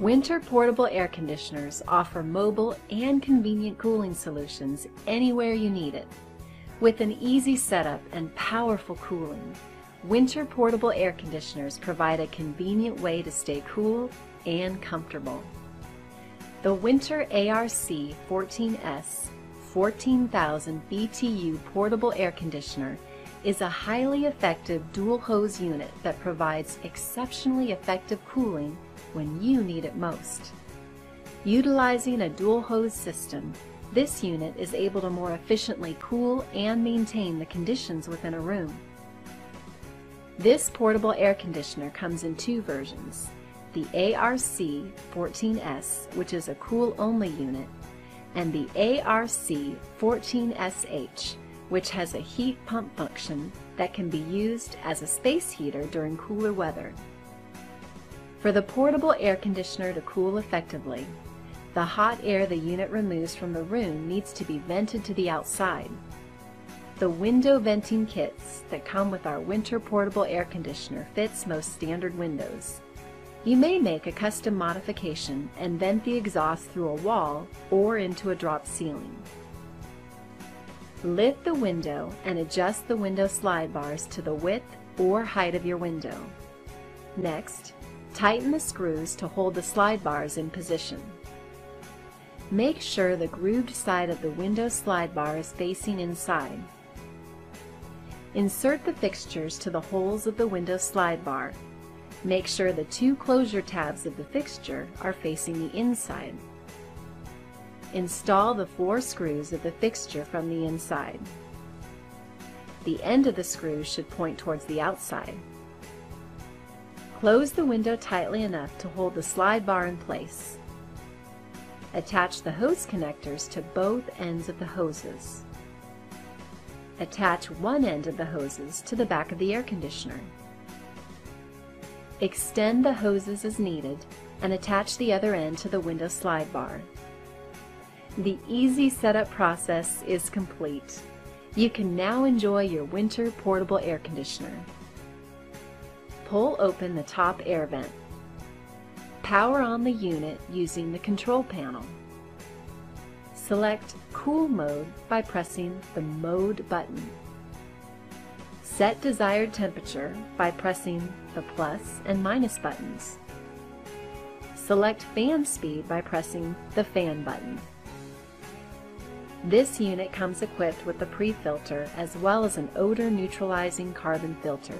Whynter portable air conditioners offer mobile and convenient cooling solutions anywhere you need it. With an easy setup and powerful cooling, Whynter portable air conditioners provide a convenient way to stay cool and comfortable. The Whynter ARC-14SH 14,000 BTU portable air conditioner is a highly effective dual hose unit that provides exceptionally effective cooling when you need it most. Utilizing a dual hose system, this unit is able to more efficiently cool and maintain the conditions within a room. This portable air conditioner comes in two versions, the ARC-14SH, which is a cool-only unit, and the ARC-14SH, which has a heat pump function that can be used as a space heater during cooler weather. For the portable air conditioner to cool effectively, the hot air the unit removes from the room needs to be vented to the outside. The window venting kits that come with our Whynter portable air conditioner fits most standard windows. You may make a custom modification and vent the exhaust through a wall or into a drop ceiling. Lift the window and adjust the window slide bars to the width or height of your window. Next, tighten the screws to hold the slide bars in position. Make sure the grooved side of the window slide bar is facing inside. Insert the fixtures to the holes of the window slide bar. Make sure the two closure tabs of the fixture are facing the inside. Install the four screws of the fixture from the inside. The end of the screw should point towards the outside. Close the window tightly enough to hold the slide bar in place. Attach the hose connectors to both ends of the hoses. Attach one end of the hoses to the back of the air conditioner. Extend the hoses as needed and attach the other end to the window slide bar. The easy setup process is complete. You can now enjoy your Whynter portable air conditioner. Pull open the top air vent. Power on the unit using the control panel. Select Cool Mode by pressing the Mode button. Set desired temperature by pressing the plus and minus buttons. Select Fan Speed by pressing the Fan button. This unit comes equipped with a pre-filter as well as an odor neutralizing carbon filter.